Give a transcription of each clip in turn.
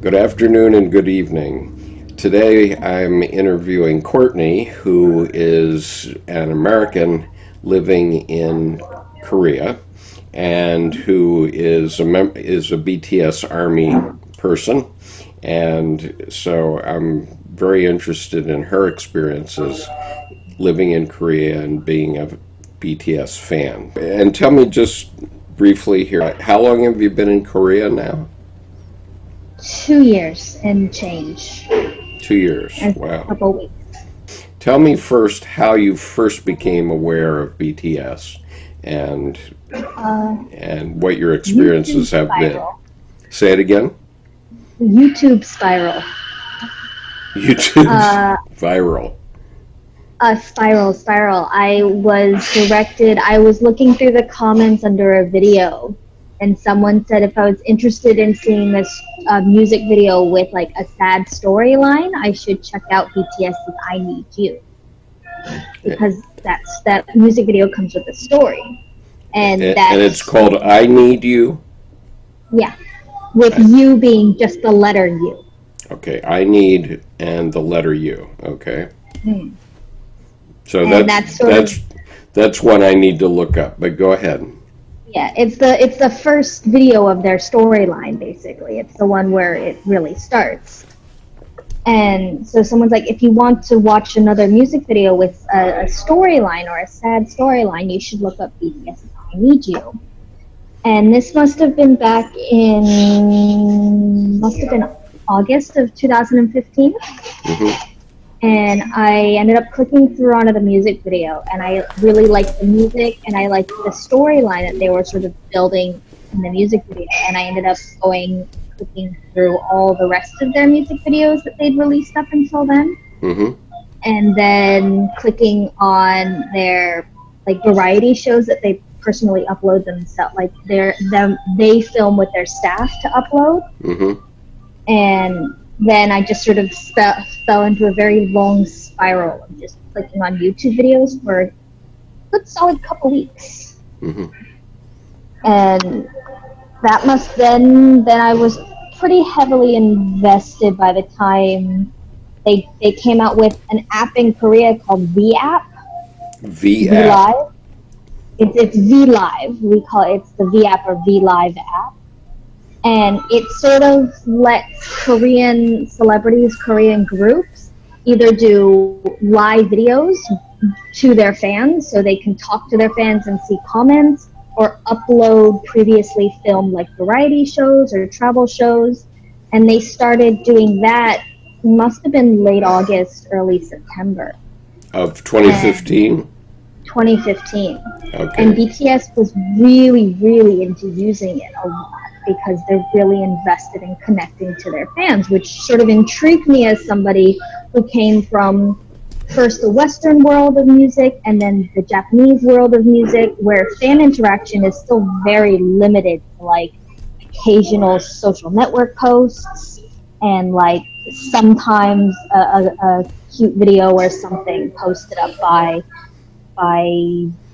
Good afternoon and good evening. Today I'm interviewing Courtney, who is an American living in Korea and who is a BTS Army person, and so I'm very interested in her experiences living in Korea and being a BTS fan. And tell me just briefly here, how long have you been in Korea now? 2 years and change. 2 years, and wow. A couple weeks. Tell me first how you first became aware of BTS and what your experiences have been. Say it again? YouTube spiral. YouTube viral. Spiral. I was directed, I was looking through the comments under a video, and someone said if I was interested in seeing this music video with like a sad storyline, I should check out BTS's I Need U, because that music video comes with a story. And it's called I Need U? Yeah, with U being just the letter U. Okay, I need and the letter U, okay. Hmm. So that's one I need to look up, but go ahead. Yeah, it's the first video of their storyline, basically. It's the one where it really starts. And so someone's like, if you want to watch another music video with a storyline or a sad storyline, you should look up BTS's I Need U. And this must have been back in, August of 2015. Mm-hmm. And I ended up clicking through onto the music video, and I really liked the music, and I liked the storyline that they were sort of building in the music video, and I ended up clicking through all the rest of their music videos that they'd released up until then, mm-hmm. and then clicking on their like variety shows that they personally upload themselves, like they film with their staff to upload, mm-hmm. and then I just sort of fell into a very long spiral of just clicking on YouTube videos for a good solid couple weeks. Mm-hmm. And that must then I was pretty heavily invested by the time they came out with an app in Korea called V App. V App. Live. It's V Live. We call it, it's the V App or V Live app. And it sort of lets Korean celebrities, Korean groups, either do live videos to their fans so they can talk to their fans and see comments, or upload previously filmed like variety shows or travel shows. And they started doing that, must have been late August, early September. Of 2015? 2015. Okay. And BTS was really, really into using it a lot, because they're really invested in connecting to their fans, which sort of intrigued me as somebody who came from first the Western world of music and then the Japanese world of music, where fan interaction is still very limited to like occasional social network posts and like sometimes a cute video or something posted up by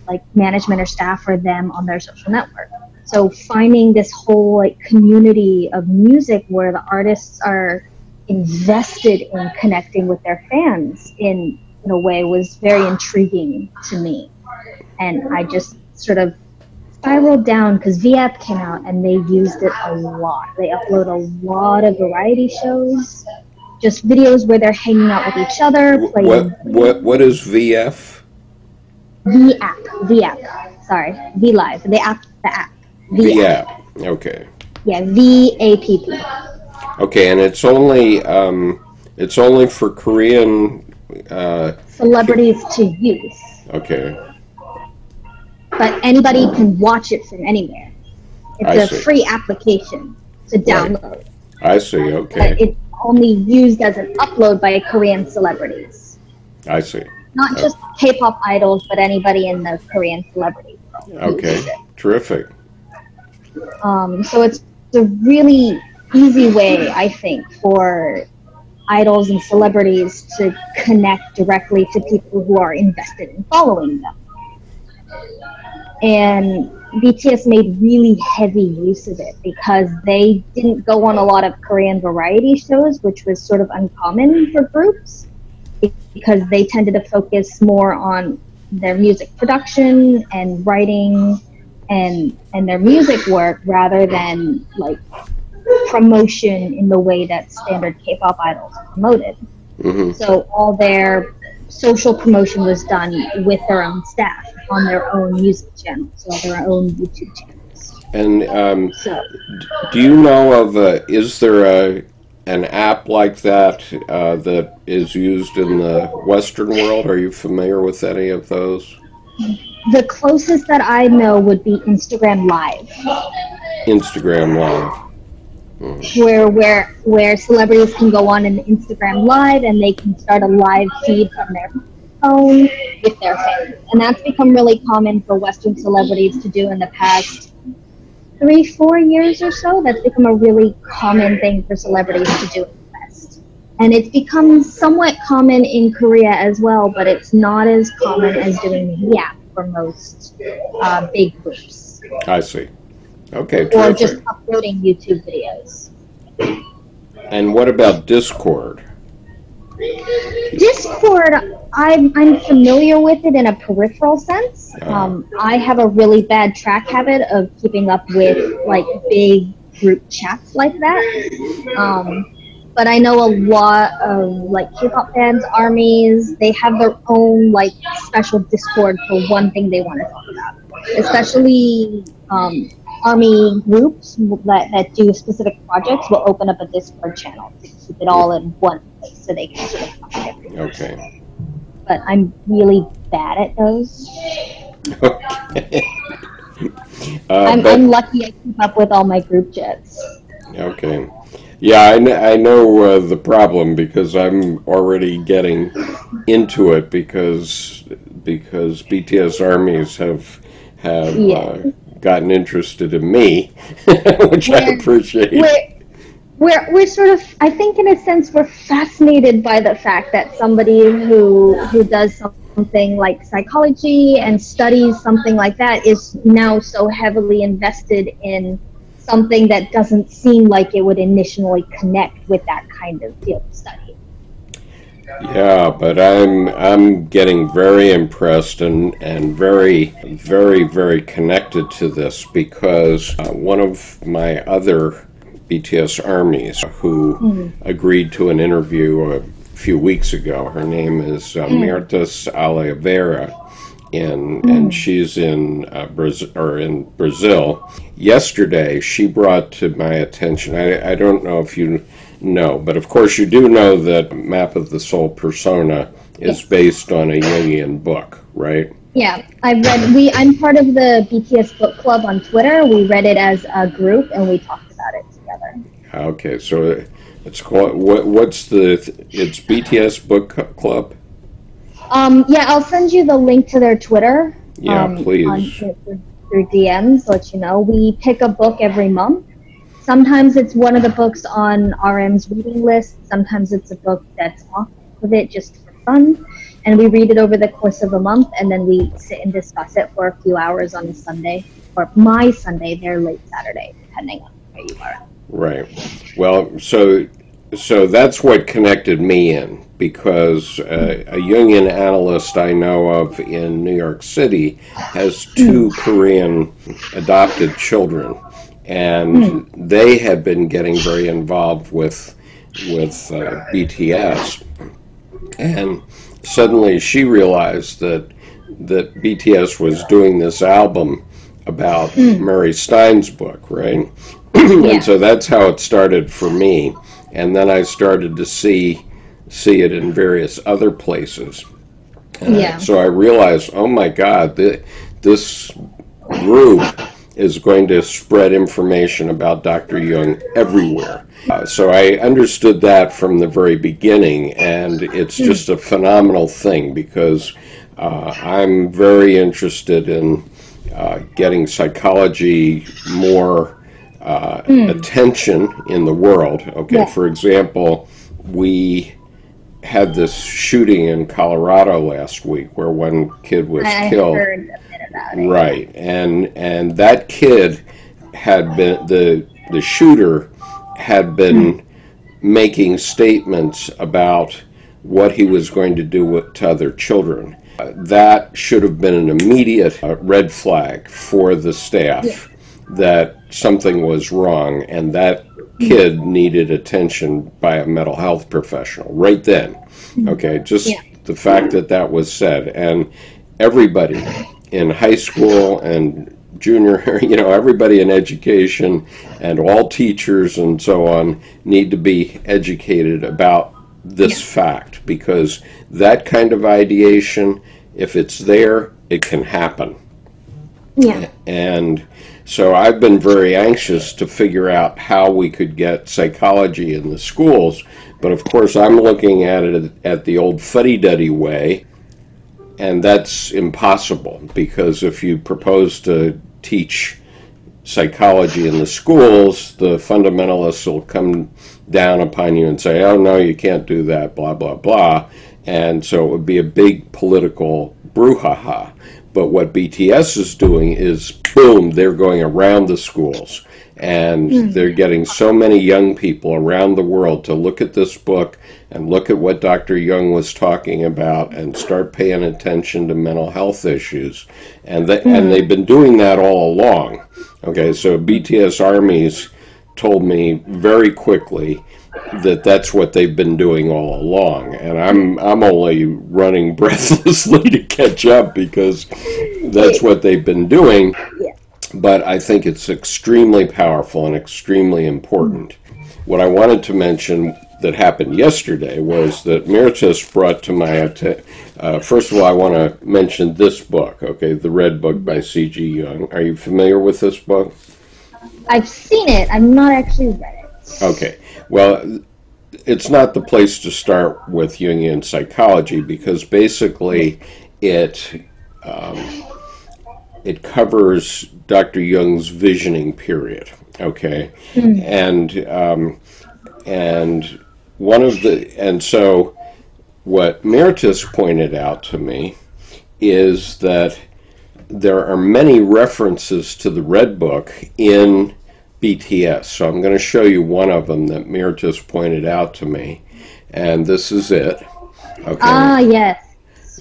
like management or staff or them on their social network. So finding this whole like community of music where the artists are invested in connecting with their fans in a way was very intriguing to me. And I just sort of spiraled down because VApp came out and they used it a lot. They upload a lot of variety shows, just videos where they're hanging out with each other. What is VF? VApp. Sorry, VLive. The app. Okay. Yeah, VAPP. Okay, and it's only for Korean celebrities to use. Okay. But anybody can watch it from anywhere. It's a free application to download. Right. I see. Okay. But it's only used as an upload by Korean celebrities. I see. Not just K-pop idols, but anybody in the Korean celebrity world. Okay. Terrific. So it's a really easy way, I think, for idols and celebrities to connect directly to people who are invested in following them. And BTS made really heavy use of it because they didn't go on a lot of Korean variety shows, which was sort of uncommon for groups because they tended to focus more on their music production and writing and their music work rather than like promotion in the way that standard K-pop idols promoted. Mm-hmm. So all their social promotion was done with their own staff on their own music channels or their own YouTube channels. And do you know of is there an app like that that is used in the Western world? Are you familiar with any of those? The closest that I know would be Instagram Live. Instagram Live. Where celebrities can go on an Instagram Live and they can start a live feed from their phone with their fans. And that's become really common for Western celebrities to do in the past 3-4 years or so. That's become a really common thing for celebrities to do in the West. And it's become somewhat common in Korea as well, but it's not as common as doing the app for most big groups. I see. Okay, or just uploading YouTube videos. And what about Discord? Discord, I'm familiar with it in a peripheral sense. I have a really bad track habit of keeping up with like big group chats like that. But I know a lot of like K-pop fans, armies, they have their own like special Discord for one thing they want to talk about, especially. Army groups that do specific projects will open up a Discord channel to keep it all in one place so they can sort of talk to everything. Okay. But I'm really bad at those. Okay. I'm lucky I keep up with all my group chats. Okay. Yeah, I know the problem because I'm already getting into it because BTS armies have yeah. Gotten interested in me, which I appreciate. We're sort of, I think in a sense, we're fascinated by the fact that somebody who does something like psychology and studies something like that is now so heavily invested in something that doesn't seem like it would initially connect with that kind of field of study. Yeah, but I'm getting very impressed and very, very, very connected to this because one of my other BTS armies who agreed to an interview a few weeks ago, her name is Mirtes Oliveira, and she's in Brazil. Yesterday, she brought to my attention, I don't know if you... No, but of course you do know that Map of the Soul persona is based on a Jungian book, right? Yeah, I'm part of the BTS book club on Twitter. We read it as a group and we talked about it together. Okay, so it's called, it's BTS book club? Yeah, I'll send you the link to their Twitter. Yeah, please. Through DMs, let you know. We pick a book every month. Sometimes it's one of the books on RM's reading list. Sometimes it's a book that's off of it just for fun. And we read it over the course of a month, and then we sit and discuss it for a few hours on a Sunday, or my Sunday, their late Saturday, depending on where you are. Right. Well, so that's what connected me in, because a Jungian analyst I know of in New York City has two Korean adopted children. And they had been getting very involved with BTS, and suddenly she realized that BTS was doing this album about Murray Stein's book, right? And so that's how it started for me, and then I started to see it in various other places. So I realized, oh my God, this group is going to spread information about Dr. Jung everywhere. So I understood that from the very beginning, and it's just a phenomenal thing because I'm very interested in getting psychology more attention in the world. Okay, for example, we had this shooting in Colorado last week where one kid was killed. I heard a bit about it. Right, and that kid had been, the shooter had been making statements about what he was going to do to other children. That should have been an immediate red flag for the staff that something was wrong, and that kid needed attention by a mental health professional right then. Okay, just the fact that that was said, and everybody in high school and junior, you know, everybody in education and all teachers and so on need to be educated about this fact, because that kind of ideation, if it's there, it can happen. Yeah. And so I've been very anxious to figure out how we could get psychology in the schools, but of course I'm looking at it at the old fuddy-duddy way, and that's impossible, because if you propose to teach psychology in the schools, the fundamentalists will come down upon you and say, oh no, you can't do that, blah, blah, blah, and so it would be a big political brouhaha. But what BTS is doing is, boom, they're going around the schools, and they're getting so many young people around the world to look at this book and look at what Dr. Jung was talking about and start paying attention to mental health issues. And, and they've been doing that all along. Okay, so BTS Armies told me very quickly that that's what they've been doing all along, and I'm only running breathlessly to catch up, because that's what they've been doing. But I think it's extremely powerful and extremely important. What I wanted to mention that happened yesterday was that Mirtes brought to my attention, first of all, I want to mention this book, okay, The Red Book by C.G. Jung. Are you familiar with this book? I've seen it. I've not actually read it. Okay. Well, it's not the place to start with Jungian psychology, because basically it covers Dr. Jung's visioning period, okay? And one of the, and so what Mirtes pointed out to me is that there are many references to the Red Book in BTS. So I'm going to show you one of them that Mirtes pointed out to me, and this is it. Okay. Ah, yes.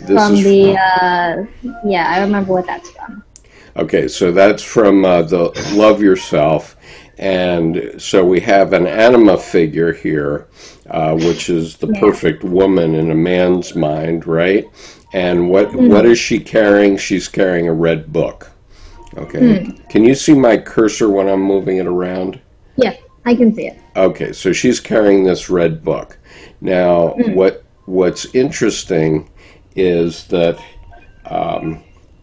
Yeah, I remember what that's from. Okay, so that's from the Love Yourself, and so we have an anima figure here, which is the perfect woman in a man's mind, right? And what is she carrying? She's carrying a red book. Okay. Can you see my cursor when I'm moving it around? Yeah, I can see it. Okay, so she's carrying this red book. Now, what's interesting is that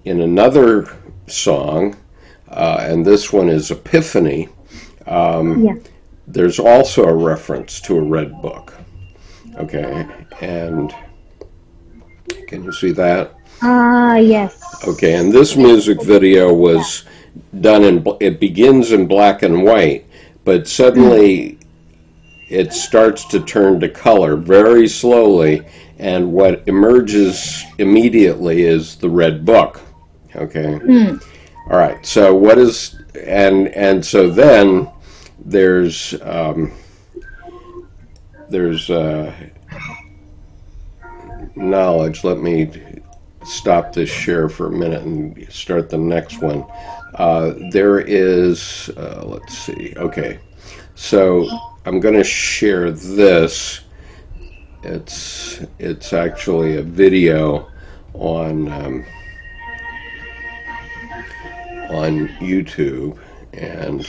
in another song, and this one is Epiphany, there's also a reference to a red book. Okay, and can you see that? Ah, yes. Okay, and this music video was done in, it begins in black and white, but suddenly it starts to turn to color very slowly, and what emerges immediately is the red book, okay? All right, so what is, and so then there's knowledge, let me stop this share for a minute and start the next one. There is, let's see, okay, so I'm going to share this. It's actually a video on YouTube, and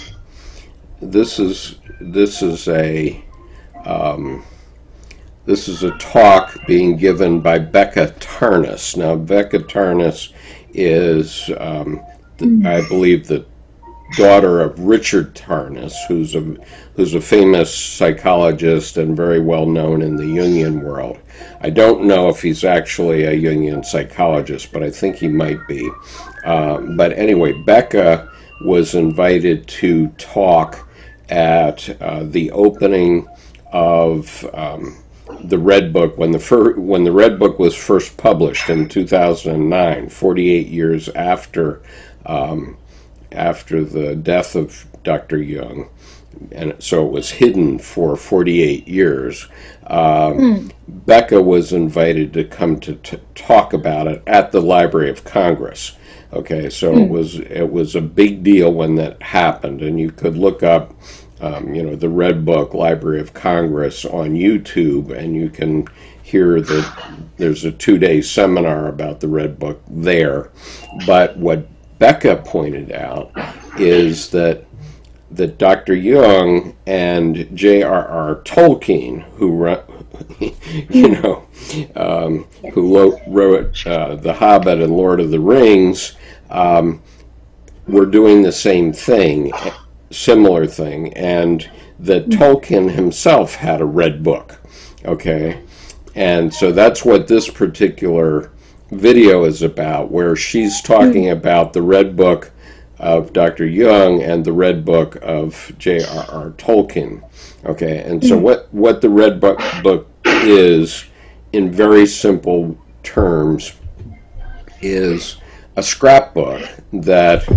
this is a talk being given by Becca Tarnas. Now, Becca Tarnas is, I believe, the daughter of Richard Tarnas, who's a famous psychologist and very well known in the Jungian world. I don't know if he's actually a Jungian psychologist, but I think he might be. But anyway, Becca was invited to talk at the opening of the Red Book, when the Red Book was first published in 2009, 48 years after the death of Dr. Jung, and so it was hidden for 48 years. Becca was invited to come to talk about it at the Library of Congress. Okay, so it was a big deal when that happened, and you could look up, you know, the Red Book, Library of Congress on YouTube, and you can hear that there's a two-day seminar about the Red Book there. But what Becca pointed out is that Dr. Jung and J.R.R. Tolkien, who wrote The Hobbit and Lord of the Rings, were doing the same thing, similar thing, and that Tolkien himself had a Red Book, okay? And so that's what this particular video is about, where she's talking about the Red Book of Dr. Jung and the Red Book of J.R.R. Tolkien. Okay, and so what the Red Book is, in very simple terms, is a scrapbook that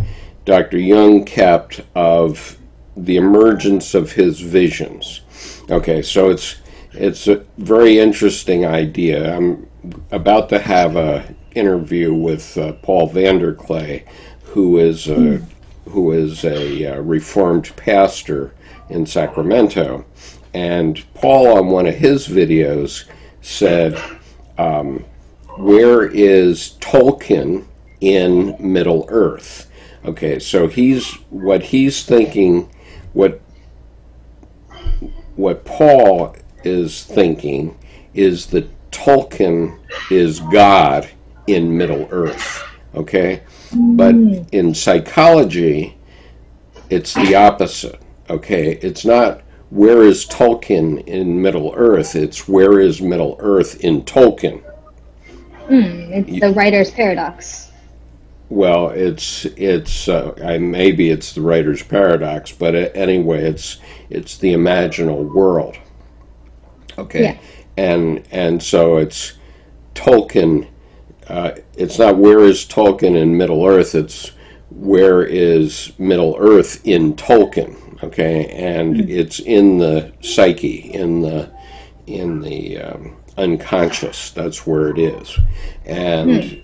Dr. Jung kept of the emergence of his visions. Okay, so it's a very interesting idea. I'm about to have an interview with Paul Vanderclay, who is a Reformed pastor in Sacramento, and Paul on one of his videos said, "Where is Tolkien in Middle-earth?" Okay, so what Paul is thinking is that Tolkien is God in Middle-earth. Okay. But in psychology, it's the opposite, okay? It's not where is Tolkien in Middle-earth, it's where is Middle-earth in Tolkien. It's the writer's paradox. Well, maybe it's the writer's paradox, but anyway, it's the imaginal world, okay? Yeah. And so it's Tolkien. It's not where is Tolkien in Middle-earth, it's where is Middle-earth in Tolkien, okay? And it's in the psyche, in the unconscious, that's where it is. And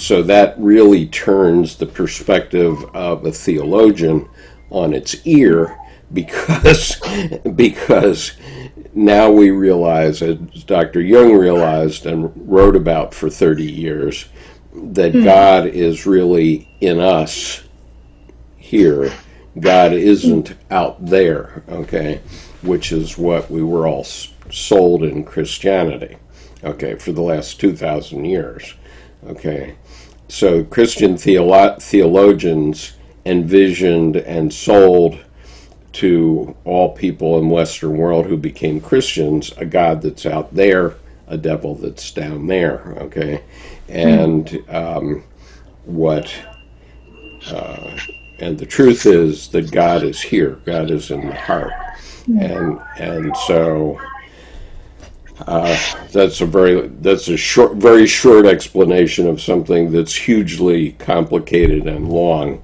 so that really turns the perspective of a theologian on its ear, because now we realize, as Dr. Jung realized and wrote about for 30 years, that God is really in us here. God isn't out there, okay, which is what we were all sold in Christianity, okay, for the last 2,000 years, okay. So Christian theologians envisioned and sold to all people in Western world who became Christians, a God that's out there, a devil that's down there, okay? And and the truth is that God is here, God is in the heart. And so that's a very short explanation of something that's hugely complicated and long.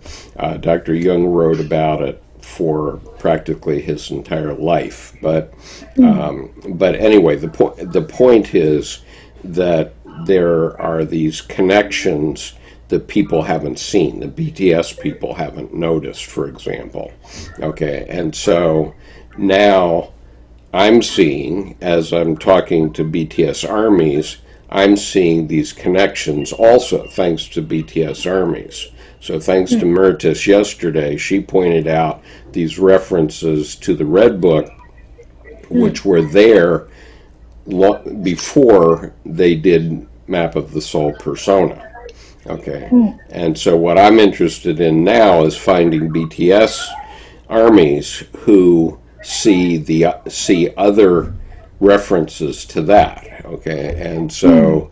Dr. Jung wrote about it for practically his entire life, but anyway, the point is that there are these connections that people haven't seen, the BTS people haven't noticed, for example, okay? And so now I'm seeing, as I'm talking to BTS armies, I'm seeing these connections also thanks to BTS armies. So thanks to Mirtes yesterday, she pointed out these references to the Red Book, which were there before they did Map of the Soul Persona. Okay, and so what I'm interested in now is finding BTS armies who see other references to that. Okay, and so,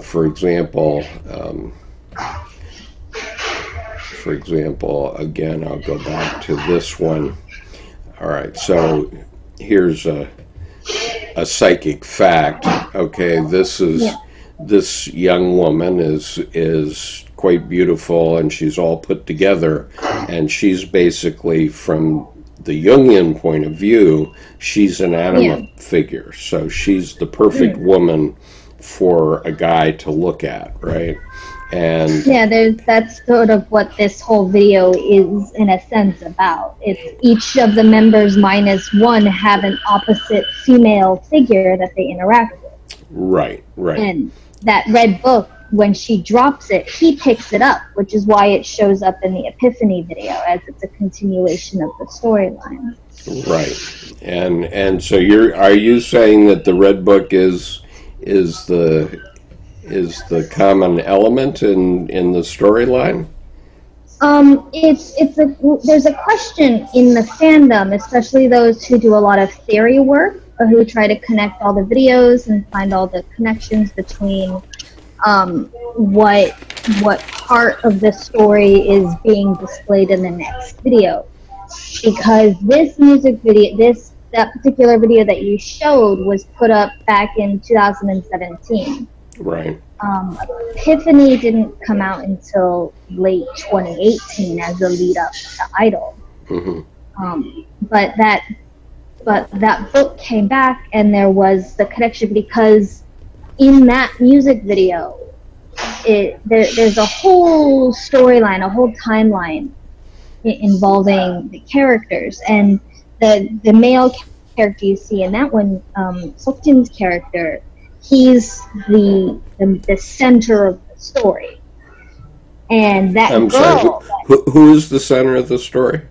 for example. For example, again, I'll go back to this one. All right, so here's a psychic fact. Okay, this is this young woman is quite beautiful, and she's all put together, and she's basically, from the Jungian point of view, she's an anima figure, so she's the perfect woman for a guy to look at, right? And that's sort of what this whole video is, in a sense, about. It's each of the members minus one have an opposite female figure that they interact with. Right, right. And that red book, when she drops it, he picks it up, which is why it shows up in the Epiphany video, as it's a continuation of the storyline. Right. And so are you saying that the red book is the common element in the storyline? There's a question in the fandom, especially those who do a lot of theory work, or who try to connect all the videos and find all the connections between what part of the story is being displayed in the next video. Because this music video, that particular video that you showed, was put up back in 2017. Right. Epiphany didn't come out until late 2018 as a lead up to Idol. Mm-hmm. But that book came back, and there was the connection, because in that music video, there's a whole storyline, a whole timeline involving the characters, and the male character you see in that one, Seokjin's character, he's the center of the story, and that I'm girl. Sorry, who is the center of the story?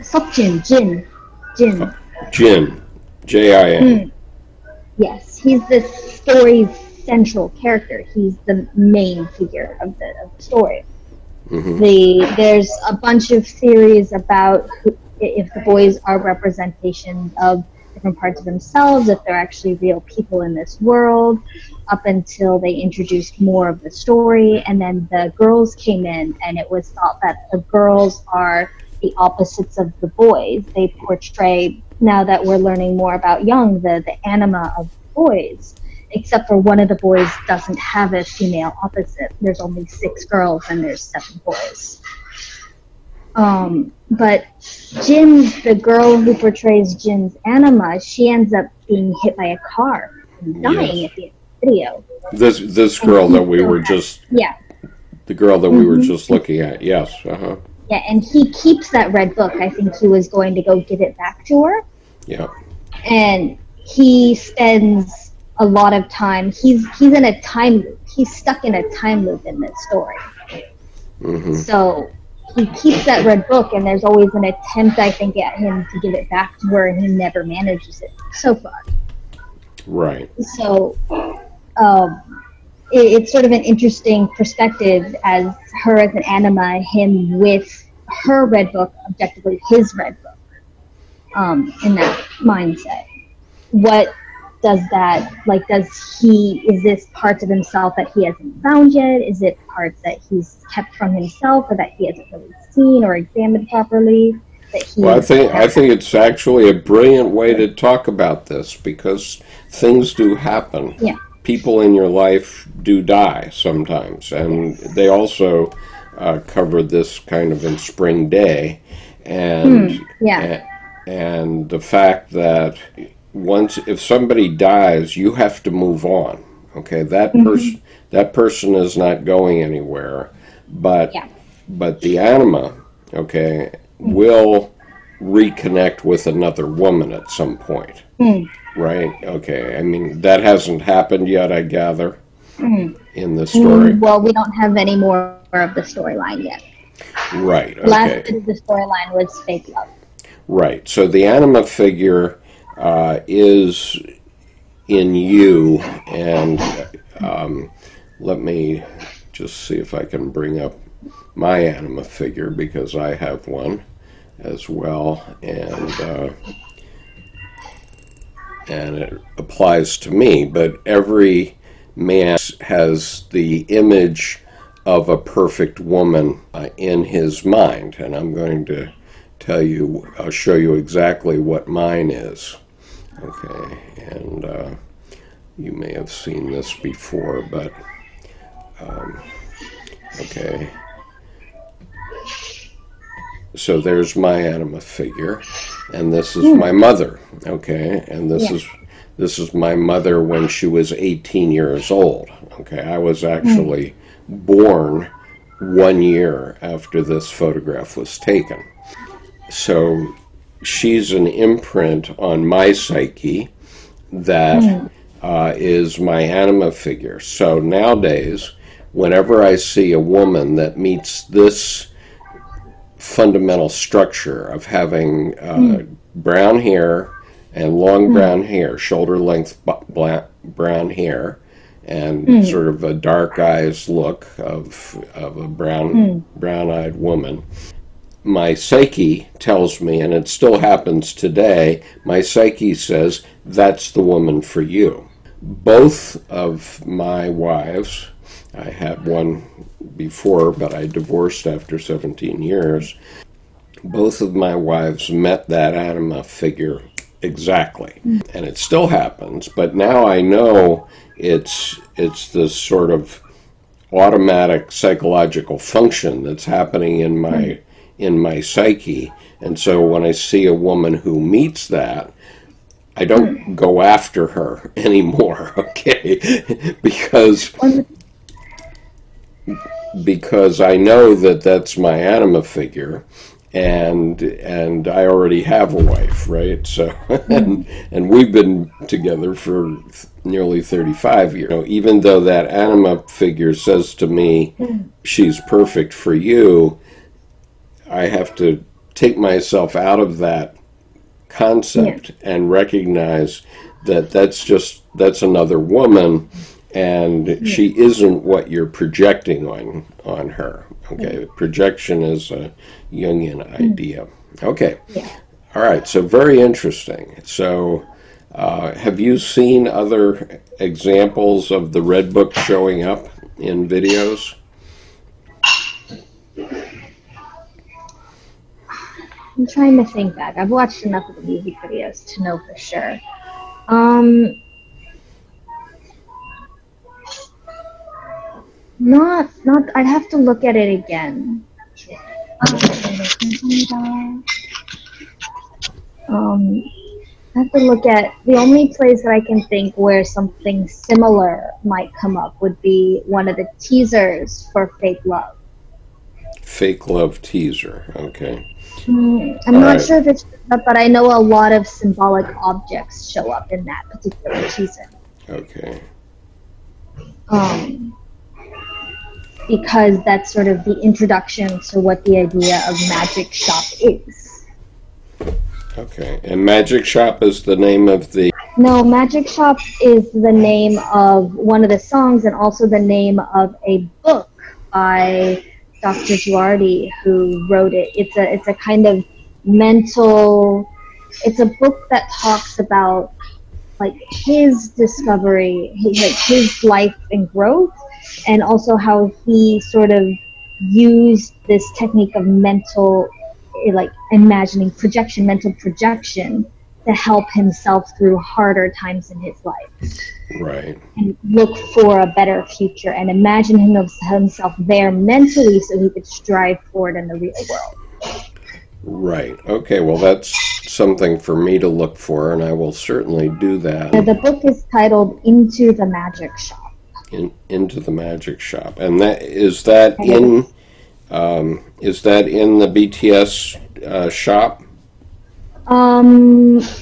Seokjin, Jin, J-I-N. Yes, he's the story's central character. He's the main figure of the story. Mm-hmm. There's a bunch of theories about if the boys are representations of different parts of themselves, if they're actually real people in this world, up until they introduced more of the story, and then the girls came in, and it was thought that the girls are the opposites of the boys. They portray, now that we're learning more about Jung, the anima of the boys, except for one of the boys doesn't have a female opposite. There's only 6 girls, and there's 7 boys. But Jin, the girl who portrays Jin's anima, she ends up being hit by a car and dying at the end of the video. This girl that we were just the girl that we were just looking at, yes. Uh-huh. Yeah, and he keeps that red book. I think he was going to go give it back to her. Yeah. And he spends a lot of time. He's in a time loop. He's stuck in a time loop in this story. Mm-hmm. So he keeps that red book, and there's always an attempt, I think, at him to give it back to her, and he never manages it so far. Right. So it's sort of an interesting perspective, as her as an anima, him with her red book, objectively his red book, in that mindset. What does that, like, is this parts of himself that he hasn't found yet? Is it parts that he's kept from himself, or that he hasn't really seen or examined properly? Well, I think it's actually a brilliant way to talk about this, because things do happen. Yeah. People in your life do die sometimes, and they also covered this kind of in Spring Day, and the fact that if somebody dies, you have to move on. Okay, that person is not going anywhere, but the anima, will reconnect with another woman at some point. Mm. Right? Okay. I mean, that hasn't happened yet, I gather, in the story. Well, we don't have any more of the storyline yet. Right. Okay. Last bit of the storyline was Fake Love. Right. So the anima figure is in you, and let me just see if I can bring up my anima figure, because I have one as well, and it applies to me. But every man has the image of a perfect woman in his mind, and I'm going to tell you, I'll show you exactly what mine is. Okay, and you may have seen this before, but okay. So there's my anima figure, and this is my mother. Okay, and this is my mother when she was 18 years old. Okay, I was actually born 1 year after this photograph was taken. So she's an imprint on my psyche that is my anima figure. So nowadays, whenever I see a woman that meets this fundamental structure of having brown hair and long brown hair, shoulder length brown hair, and sort of a dark eyes look of a brown-eyed woman, my psyche tells me, and it still happens today, my psyche says, that's the woman for you. Both of my wives, I had one before, but I divorced after 17 years. Both of my wives met that anima figure exactly. And it still happens, but now I know it's this sort of automatic psychological function that's happening in my psyche. And so when I see a woman who meets that, I don't go after her anymore, okay? Because I know that that's my anima figure, and I already have a wife, right? So and we've been together for nearly 35 years. You know, even though that anima figure says to me, she's perfect for you, I have to take myself out of that concept and recognize that that's another woman, and she isn't what you're projecting on her. Okay, projection is a Jungian idea. Okay, all right, so very interesting. So have you seen other examples of the Red Book showing up in videos? I'm trying to think back. I've watched enough of the music videos to know for sure. Not. I'd have to look at it again. I have to look at the only place that I can think where something similar might come up would be one of the teasers for Fake Love. Fake Love teaser. Okay. I'm not sure if it's, but I know a lot of symbolic objects show up in that particular teaser. Okay. Because that's sort of the introduction to what the idea of Magic Shop is. Okay, and Magic Shop is the name of the... No, Magic Shop is the name of one of the songs and also the name of a book by Dr. Duarte, who wrote it. It's a kind of mental... It's a book that talks about like his discovery, his life and growth, and also how he sort of used this technique of mental, like imagining projection, mental projection, to help himself through harder times in his life. Right. And look for a better future and imagine himself there mentally so he could strive for it in the real world. Right. Okay, well that's something for me to look for, and I will certainly do that. The book is titled Into the Magic Shop. Into the Magic Shop, and is that in the BTS shop?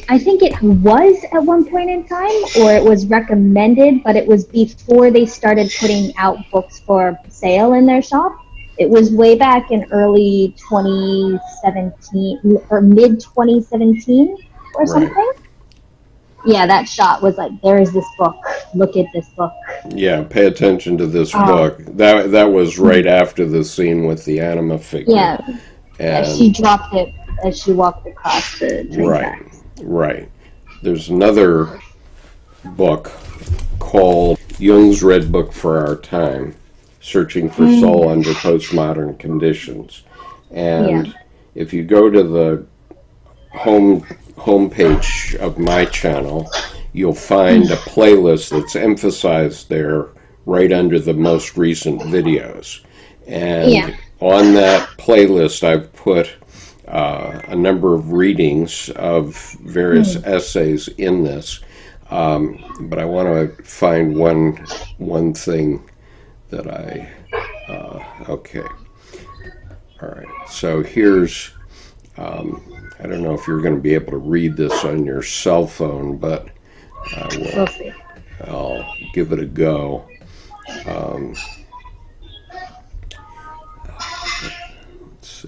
I think it was at one point in time, or it was recommended, but it was before they started putting out books for sale in their shop. It was way back in early 2017 or mid 2017 or something. Yeah, that shot was like, there is this book. Look at this book. Yeah, pay attention to this book. That was right after the scene with the anima figure. Yeah, and she dropped it as she walked across the train tracks. Right. There's another book called Jung's Red Book for Our Time, Searching for Soul Under Postmodern Conditions. And if you go to the homepage of my channel, you'll find a playlist that's emphasized there right under the most recent videos. And yeah. On that playlist, I've put a number of readings of various essays in this. But I want to find one thing that I, okay. All right, so here's, I don't know if you're going to be able to read this on your cell phone, but I will, I'll give it a go. Let's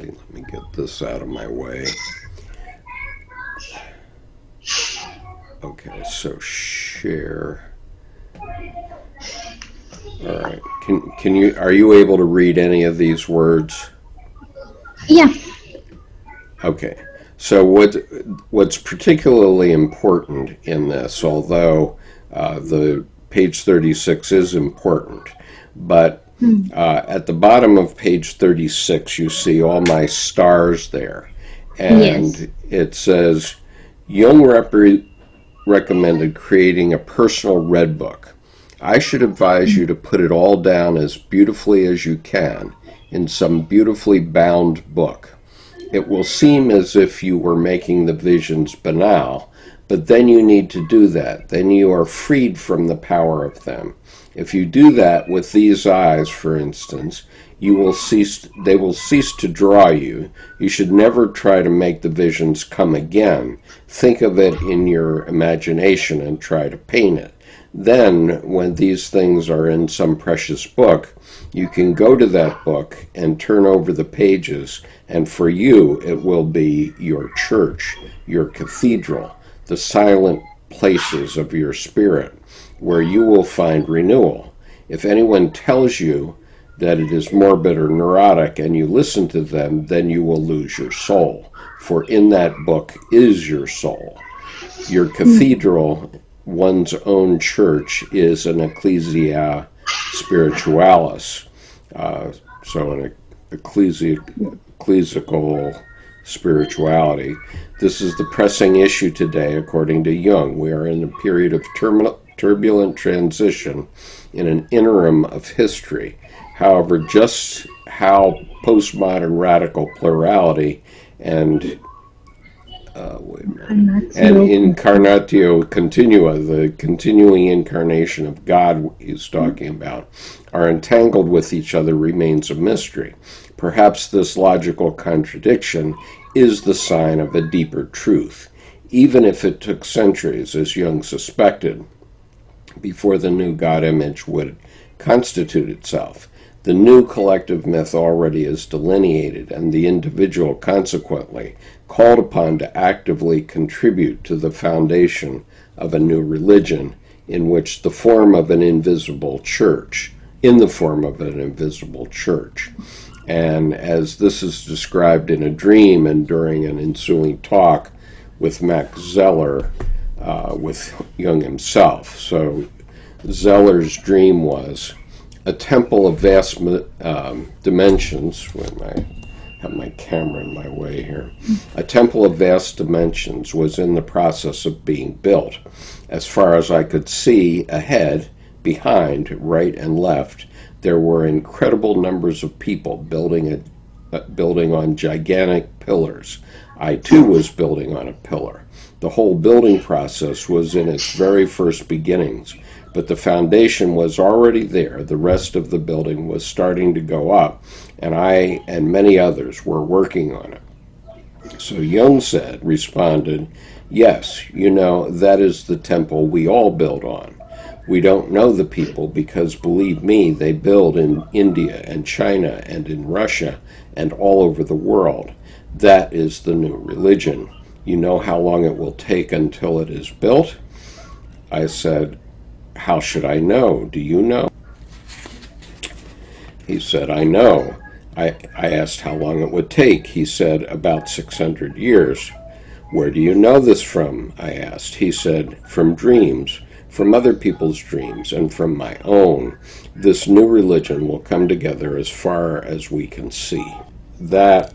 see, let me get this out of my way. Okay, so share. All right. Can you, are you able to read any of these words? Yeah. Okay. So what's particularly important in this, although the page 36 is important, but at the bottom of page 36 you see all my stars there, and it says Jung recommended creating a personal red book. I should advise you to put it all down as beautifully as you can in some beautifully bound book. It will seem as if you were making the visions banal, but then you need to do that. Then you are freed from the power of them. If you do that with these eyes, for instance, you will cease, they will cease to draw you. You should never try to make the visions come again. Think of it in your imagination and try to paint it. Then, when these things are in some precious book, you can go to that book and turn over the pages, and for you it will be your church, your cathedral, the silent places of your spirit, where you will find renewal. If anyone tells you that it is morbid or neurotic and you listen to them, then you will lose your soul, for in that book is your soul. Your cathedral, one's own church, is an ecclesia spiritualis, so an ecclesiastical spirituality. This is the pressing issue today, according to Jung. We are in a period of turbulent transition in an interim of history. However, just how postmodern radical plurality and incarnatio continua, the continuing incarnation of God he's talking about, are entangled with each other remains a mystery. Perhaps this logical contradiction is the sign of a deeper truth, even if it took centuries, as Jung suspected, before the new God image would constitute itself. The new collective myth already is delineated, and the individual, consequently, called upon to actively contribute to the foundation of a new religion in which the form of an invisible church, And as this is described in a dream and during an ensuing talk with Max Zeller, with Jung himself. So Zeller's dream was a temple of vast dimensions. Wait, I have my camera in my way here. A temple of vast dimensions was in the process of being built. As far as I could see, ahead, behind, right, and left, there were incredible numbers of people building building on gigantic pillars. I too was building on a pillar. The whole building process was in its very first beginnings, but the foundation was already there. The rest of the building was starting to go up, and I and many others were working on it. So Jung responded, yes, you know, that is the temple we all build on. We don't know the people because, believe me, they build in India and China and in Russia and all over the world. That is the new religion. You know how long it will take until it is built? I said, how should I know? Do you know? He said, I know. I asked how long it would take. He said, about 600 years. Where do you know this from? I asked. He said, from dreams, from other people's dreams, and from my own. This new religion will come together as far as we can see. That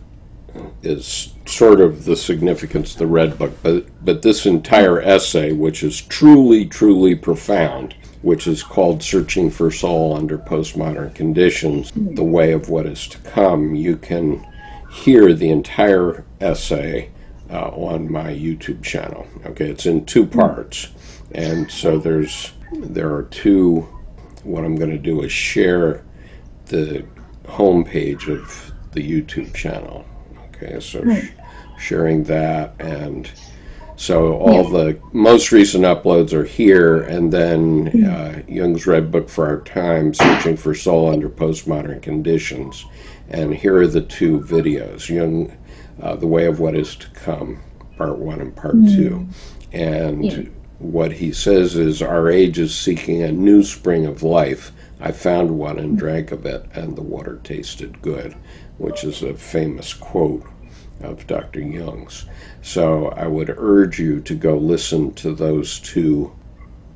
is sort of the significance of the Red Book, but this entire essay, which is truly, truly profound, which is called Searching for Soul Under Postmodern Conditions, The Way of What Is to Come, you can hear the entire essay on my YouTube channel. Okay, it's in two parts, and so there are two. What I'm going to do is share the homepage of the YouTube channel. Okay, so sharing that, and so all the most recent uploads are here, and then Jung's Red Book for Our Time, Searching for Soul Under Postmodern Conditions, and here are the two videos, Jung, The Way of What Is to Come, Part 1 and Part 2, and what he says is, our age is seeking a new spring of life. I found one and drank of it, and the water tasted good, which is a famous quote of Dr. Jung's. So I would urge you to go listen to those two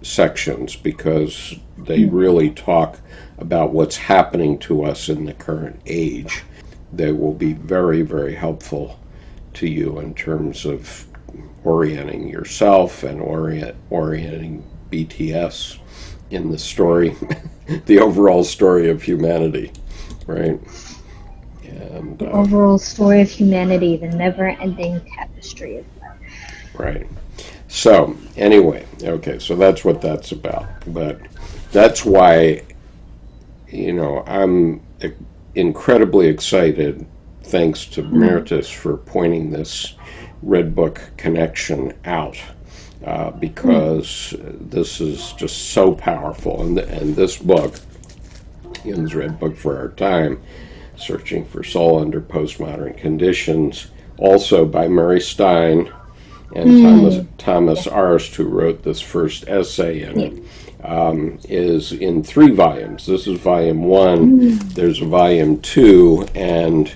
sections, because they really talk about what's happening to us in the current age. They will be very, very helpful to you in terms of orienting yourself and orienting BTS in the story, the overall story of humanity, right? And, the overall story of humanity, the never-ending tapestry of life. Right. So, anyway, okay, so that's what that's about. But that's why, you know, I'm incredibly excited, thanks to Mirtes for pointing this Red Book connection out, because this is just so powerful. And this book, Jung's Red Book for Our Time, Searching for Soul Under Postmodern Conditions, also by Murray Stein and Thomas Arzt, who wrote this first essay in it, is in three volumes. This is volume 1, there's a volume 2, and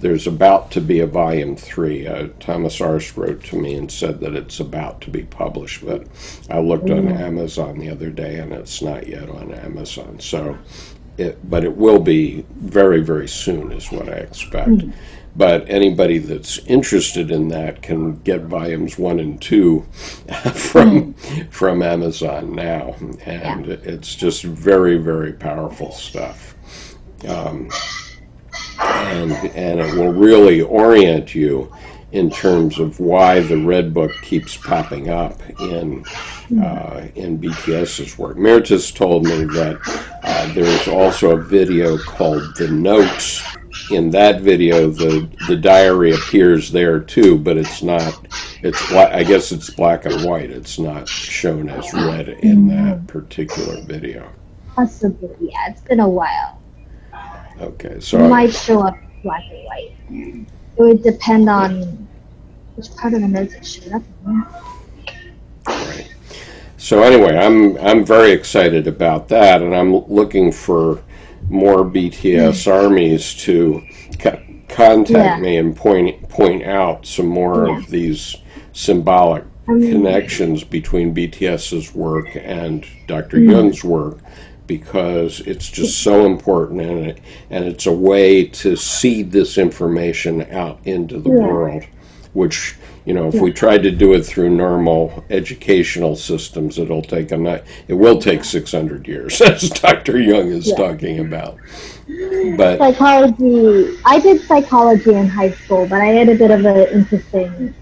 there's about to be a volume 3. Thomas Arzt wrote to me and said that it's about to be published, but I looked on Amazon the other day and it's not yet on Amazon. So, but it will be very, very soon is what I expect. But anybody that's interested in that can get volumes 1 and 2 from Amazon now. And it's just very, very powerful stuff. And it will really orient you in terms of why the Red Book keeps popping up in BTS's work. Mirtes told me that there is also a video called The Notes. In that video, the diary appears there too, but it's not, I guess it's black and white. It's not shown as red in that particular video. Possibly, yeah. It's been a while. Okay, so it might show up black and white. It would depend on which part of the notes it showed up in. Right. So anyway, I'm very excited about that, and I'm looking for more BTS armies to contact me and point out some more of these symbolic connections between BTS's work and Dr. Jung's work, because it's just so important, and it's a way to seed this information out into the world, which, you know, if we tried to do it through normal educational systems, it will take 600 years, as Dr. Jung is talking about. But psychology, I did psychology in high school, but I had a bit of an interesting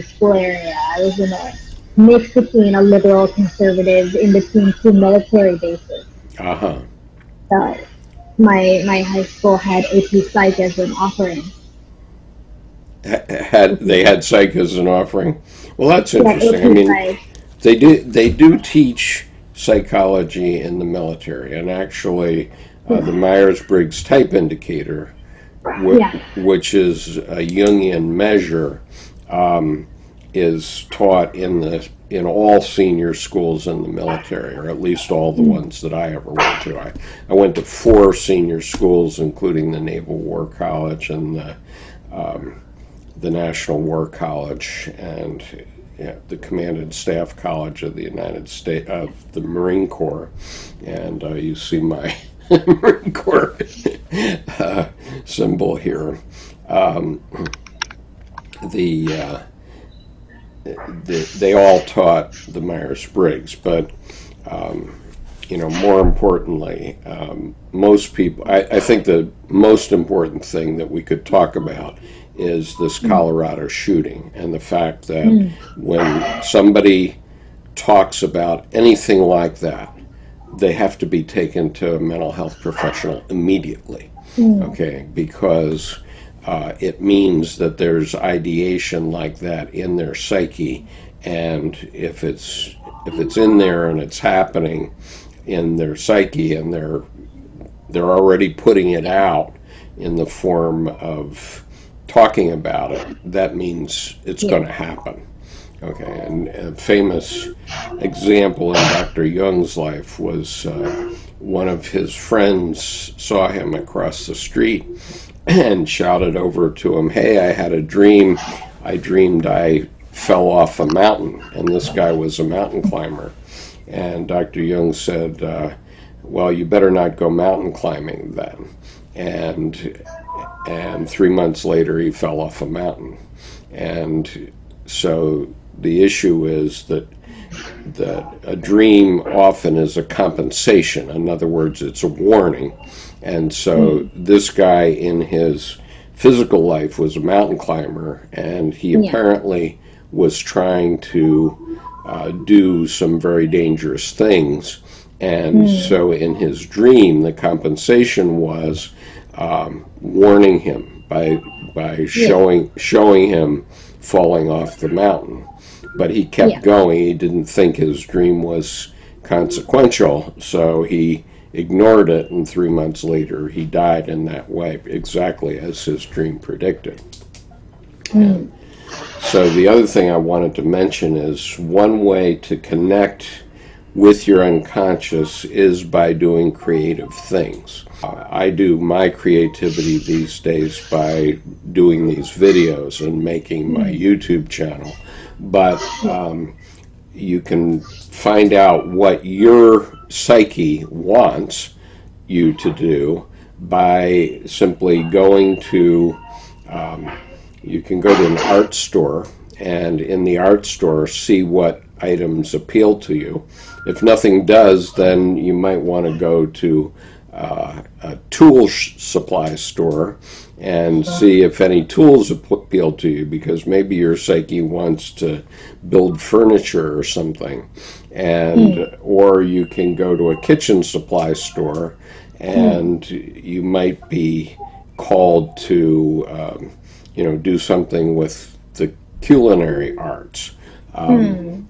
school area. I was in a mix between a liberal conservative in between two military bases. My high school had AP Psych as an offering. They had Psych as an offering? Well, that's interesting. I mean, they do teach psychology in the military, and actually the Myers Briggs Type Indicator, which is a Jungian measure, is taught in all senior schools in the military, or at least all the ones that I ever went to. I went to 4 senior schools, including the Naval War College and the National War College, and the Command and Staff College of the United States of the Marine Corps. And you see my Marine Corps symbol here. they all taught the Myers Briggs, but you know, more importantly, most people, I think the most important thing that we could talk about is this Colorado shooting and the fact that when somebody talks about anything like that, they have to be taken to a mental health professional immediately, okay, because it means that there's ideation like that in their psyche, and if it's in there and it's happening in their psyche and they're already putting it out in the form of talking about it, that means it's going to happen. Okay, and a famous example in Dr. Jung's life was one of his friends saw him across the street and shouted over to him, "Hey, I had a dream. I dreamed I fell off a mountain," and this guy was a mountain climber. And Dr. Jung said, "Well, you better not go mountain climbing then." And 3 months later, he fell off a mountain. And so the issue is that a dream often is a compensation. In other words, it's a warning. And so this guy in his physical life was a mountain climber, and he apparently was trying to do some very dangerous things. And so in his dream, the compensation was warning him by showing him falling off the mountain. But he kept going. He didn't think his dream was consequential, so he ignored it, and 3 months later he died in that way, exactly as his dream predicted. And so the other thing I wanted to mention is one way to connect with your unconscious is by doing creative things. I do my creativity these days by doing these videos and making my YouTube channel, but you can find out what your psyche wants you to do by simply going to, you can go to an art store, and in the art store see what items appeal to you. If nothing does, then you might want to go to a tool supply store and see if any tools appeal to you, because maybe your psyche wants to build furniture or something. And or you can go to a kitchen supply store, and you might be called to you know, do something with the culinary arts.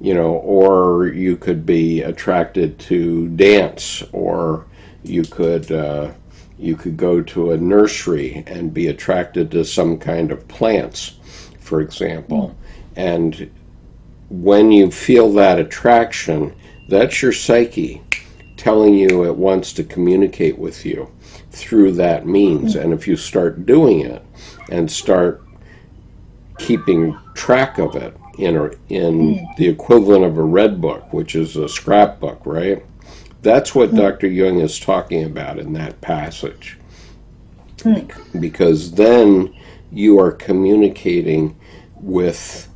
You know, or you could be attracted to dance, or you could go to a nursery and be attracted to some kind of plants, for example. And when you feel that attraction, that's your psyche telling you it wants to communicate with you through that means. And if you start doing it and start keeping track of it, in the equivalent of a red book, which is a scrapbook, right? That's what Dr. Jung is talking about in that passage. Because then you are communicating with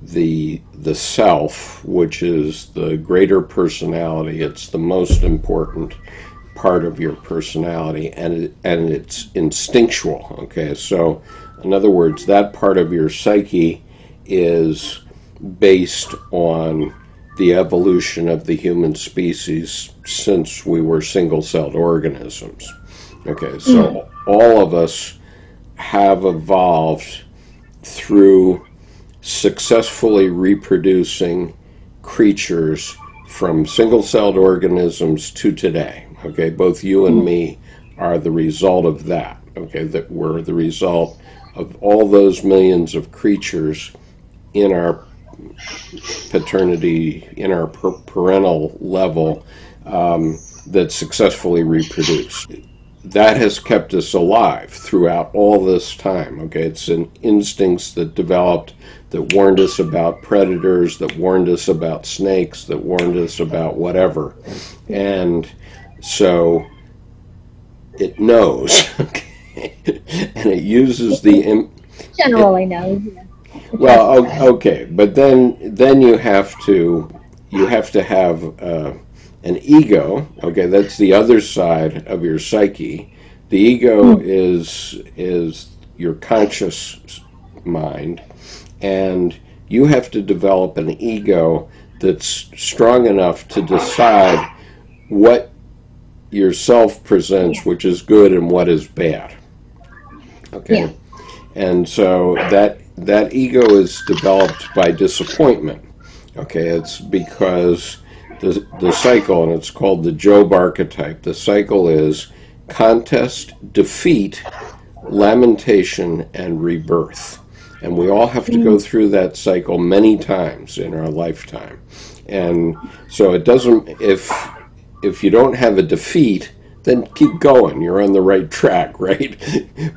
the self, which is the greater personality. It's the most important part of your personality, and it's instinctual, okay? So, in other words, that part of your psyche is based on the evolution of the human species since we were single-celled organisms. Okay, so all of us have evolved through successfully reproducing creatures from single-celled organisms to today. Okay, both you and me are the result of that. Okay, that we're the result of all those millions of creatures in our paternity, in our parental level, that successfully reproduce. That has kept us alive throughout all this time, okay? It's an instincts that developed, that warned us about predators, that warned us about snakes, that warned us about whatever. And so it knows, okay? And it uses the... generally knows, yeah. Well, okay, but then you have to have an ego. Okay, that's the other side of your psyche. The ego is your conscious mind, and you have to develop an ego that's strong enough to decide what yourself presents, which is good, and what is bad. Okay, yeah. And so that ego is developed by disappointment. Okay, it's because the cycle, and it's called the Job archetype. The cycle is contest, defeat, lamentation, and rebirth. And we all have to go through that cycle many times in our lifetime. And so it doesn't, if you don't have a defeat, then keep going, you're on the right track, right?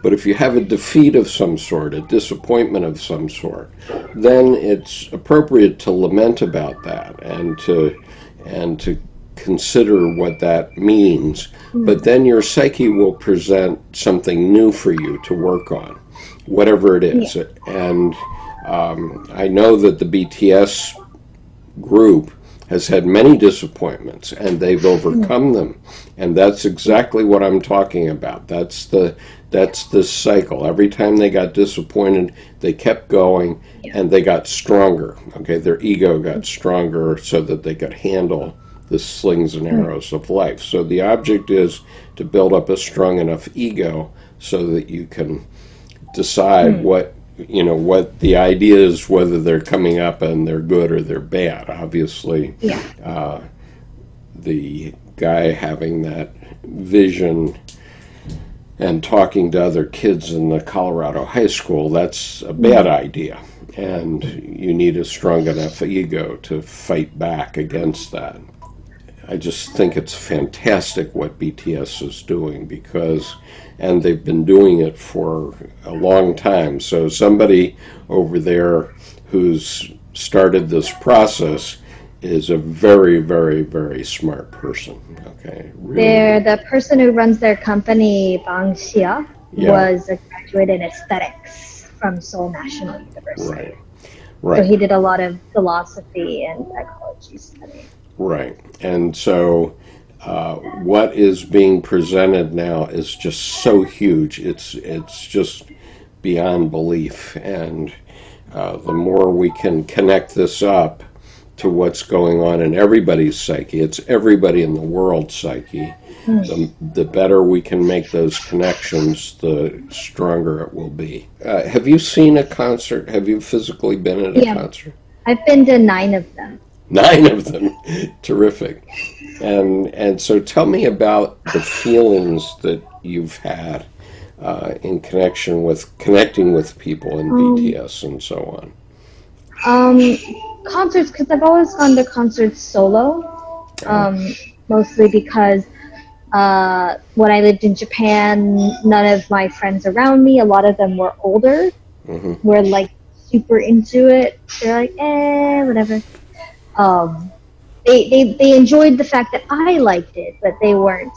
But if you have a defeat of some sort, a disappointment of some sort, then it's appropriate to lament about that and to consider what that means. But then your psyche will present something new for you to work on, whatever it is. Yeah. And I know that the BTS group has had many disappointments, and they've overcome them. And that's exactly what I'm talking about. That's the cycle. Every time they got disappointed, they kept going, and they got stronger. Okay, their ego got stronger so that they could handle the slings and arrows of life. So the object is to build up a strong enough ego so that you can decide what the ideas, whether they're coming up and they're good or they're bad. Obviously, the guy having that vision and talking to other kids in the Colorado high school, that's a bad idea. And you need a strong enough ego to fight back against that. I just think it's fantastic what BTS is doing, and they've been doing it for a long time. So somebody over there who's started this process is a very, very, very smart person. Okay, really. The person who runs their company, Bang Xia, was a graduate in aesthetics from Seoul National University. Right. Right. So he did a lot of philosophy and psychology study. Right. And so what is being presented now is just so huge. It's just beyond belief. And the more we can connect this up to what's going on in everybody's psyche, it's everybody in the world's psyche, the better we can make those connections, the stronger it will be. Have you seen a concert? Have you physically been at a concert? I've been to 9 of them. 9 of them. Terrific. And so tell me about the feelings that you've had in connection with connecting with people in BTS and so on. Concerts, because I've always gone to concerts solo, mostly because when I lived in Japan, none of my friends around me, a lot of them were older, were like super into it. They're like, eh, whatever. They enjoyed the fact that I liked it, but they weren't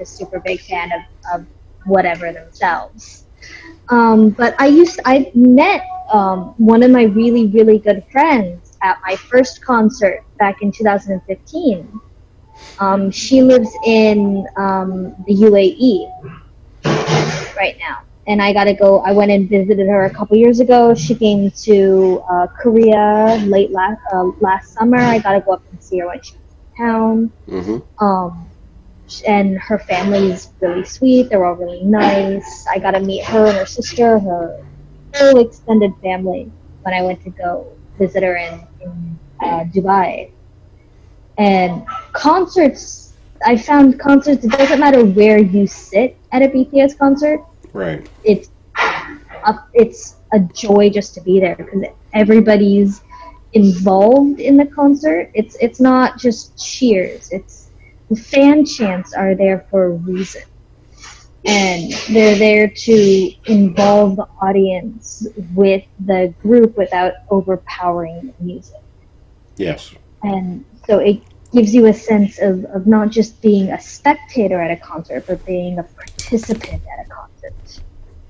a super big fan of whatever themselves. But I met one of my really, really good friends at my first concert back in 2015. She lives in the UAE right now, and I went and visited her a couple years ago. She came to Korea late last summer. I got to go up and see her when she was in town. And her family's really sweet. They're all really nice. I got to meet her and her sister, her whole extended family, when I went to go visit her in Dubai. And concerts, I found concerts, it doesn't matter where you sit at a BTS concert. Right. It's a joy just to be there because everybody's involved in the concert. It's not just cheers. It's the fan chants are there for a reason, and they're there to involve the audience with the group without overpowering the music. Yes. And so it gives you a sense of not just being a spectator at a concert, but being a participant at a concert.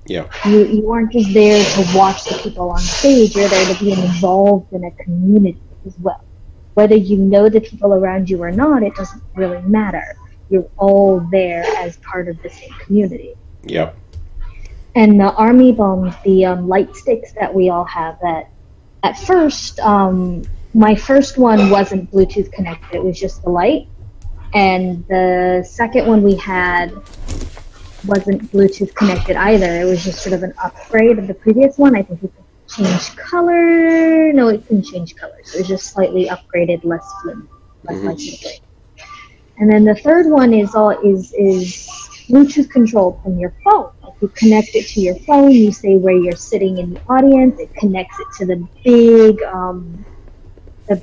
Yeah. You aren't just there to watch the people on stage, you're there to be involved in a community as well. Whether you know the people around you or not, it doesn't really matter. You're all there as part of the same community. Yep. And the army bombs, the light sticks that we all have, that at first, my first one wasn't Bluetooth connected, it was just the light. And the second one we had wasn't Bluetooth connected either, it was just sort of an upgrade of the previous one. I think we could change color, no it couldn't change colors, it was just slightly upgraded, less flimsy, less likely. And then the third one is Bluetooth controlled from your phone. Like you connect it to your phone, you say where you're sitting in the audience, it connects it to the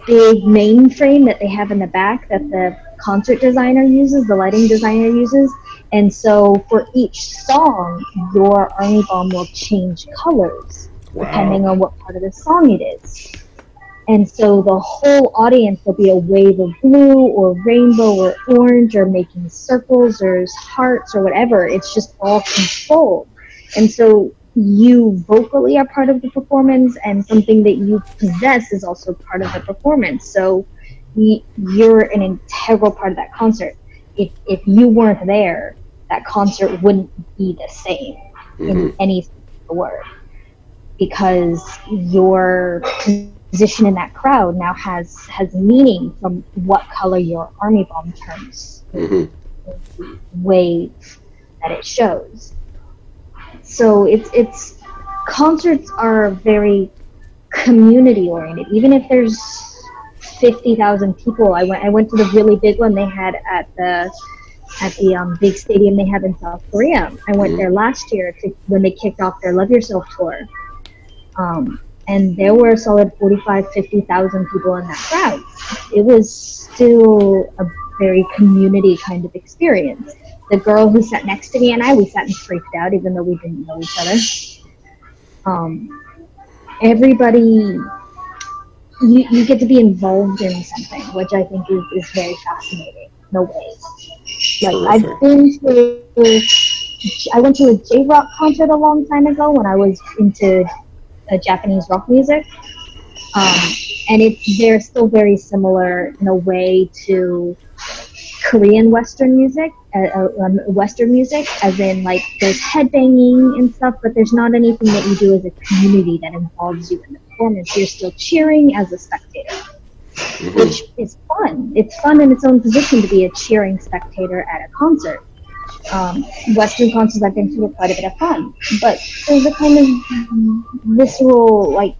big mainframe that they have in the back that the concert designer uses, the lighting designer uses. And so for each song, your army bomb will change colors depending on what part of the song it is. And so the whole audience will be a wave of blue or rainbow or orange or making circles or hearts or whatever. It's just all controlled. And so you vocally are part of the performance, and something that you possess is also part of the performance. So you're an integral part of that concert. If you weren't there, that concert wouldn't be the same in any sense of the word, because your position in that crowd now has meaning from what color your army bomb turns, the wave that it shows. So it's concerts are very community oriented. Even if there's 50,000 people, I went to the really big one they had at the big stadium they have in South Korea. I went there last year when they kicked off their Love Yourself tour. And there were a solid 50,000 people in that crowd. It was still a very community kind of experience. The girl who sat next to me and I, we sat and freaked out even though we didn't know each other. Everybody, you get to be involved in something, which I think is very fascinating. No way. Like, I've been to, I went to a J-Rock concert a long time ago when I was into Japanese rock music, and they're still very similar in a way to Korean Western music, as in, like, there's headbanging and stuff, but there's not anything that you do as a community that involves you in the performance. You're still cheering as a spectator, which is fun. It's fun in its own position to be a cheering spectator at a concert. Western concerts I've been to were quite a bit of fun, but there's a kind of visceral, like,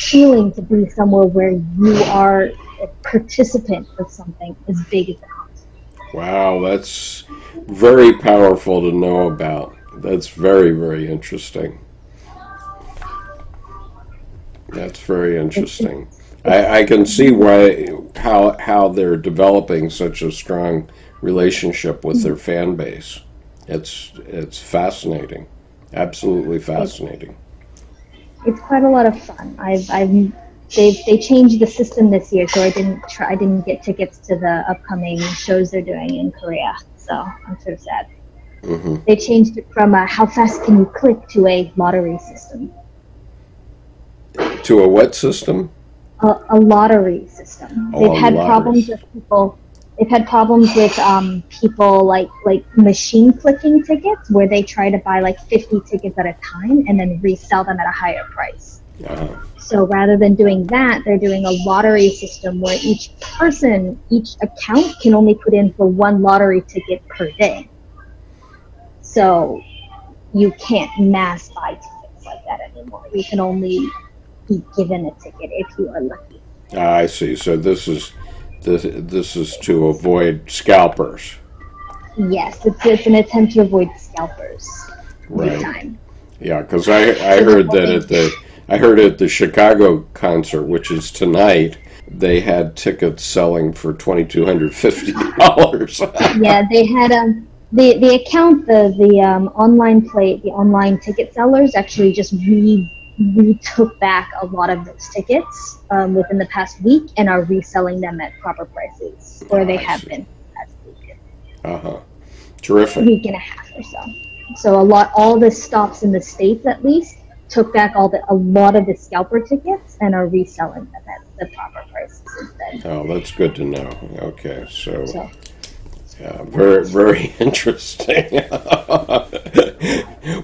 feeling to be somewhere where you are a participant of something as big as a concert. Wow, that's very powerful to know about. That's very, very interesting. That's very interesting. I can see how they're developing such a strong relationship with their fan base. It's fascinating, absolutely fascinating. It's quite a lot of fun. They changed the system this year, so I didn't get tickets to the upcoming shows they're doing in Korea. So I'm sort of sad. They changed it from a how fast can you click to a lottery system. To a what system? A lottery system. Oh, They've had problems with people like machine clicking tickets, where they try to buy like 50 tickets at a time and then resell them at a higher price. So rather than doing that, they're doing a lottery system where each account can only put in for one lottery ticket per day. So you can't mass buy tickets like that anymore. You can only be given a ticket if you are lucky. I see. So this is to avoid scalpers. Yes, it's an attempt to avoid scalpers. Right. Time. Yeah, because I heard that at the Chicago concert, which is tonight, they had tickets selling for $2,250. Yeah, they had the account, the online the online ticket sellers actually just we took back a lot of those tickets within the past week and are reselling them at proper prices, or they have been. Week and a half or so. So all the stops in the States, at least, took back a lot of the scalper tickets and are reselling them at the proper prices instead. Oh, that's good to know. Okay, so. Yeah, very, very interesting.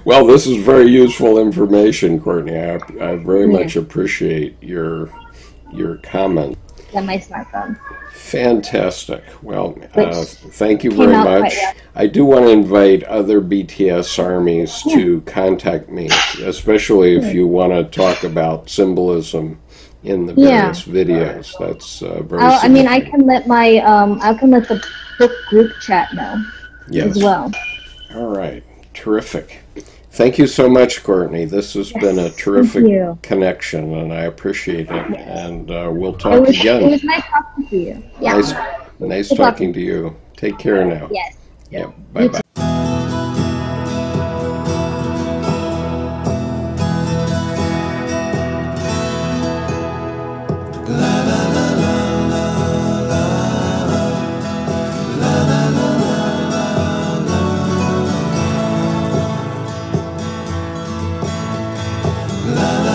Well, this is very useful information, Courtney. I very much appreciate your comment. Yeah, my smartphone. Fantastic. Well, thank you very much. I do want to invite other BTS armies to contact me, especially if you want to talk about symbolism in the various videos. That's very. I mean, I can let my I can let the book group chat know as well. All right, terrific. Thank you so much, Courtney. This has been a terrific connection, and I appreciate it. And we'll talk again. It was nice talking to you. Yeah. Nice talking to you. Take care now. Yes. Yeah. Bye bye. Love.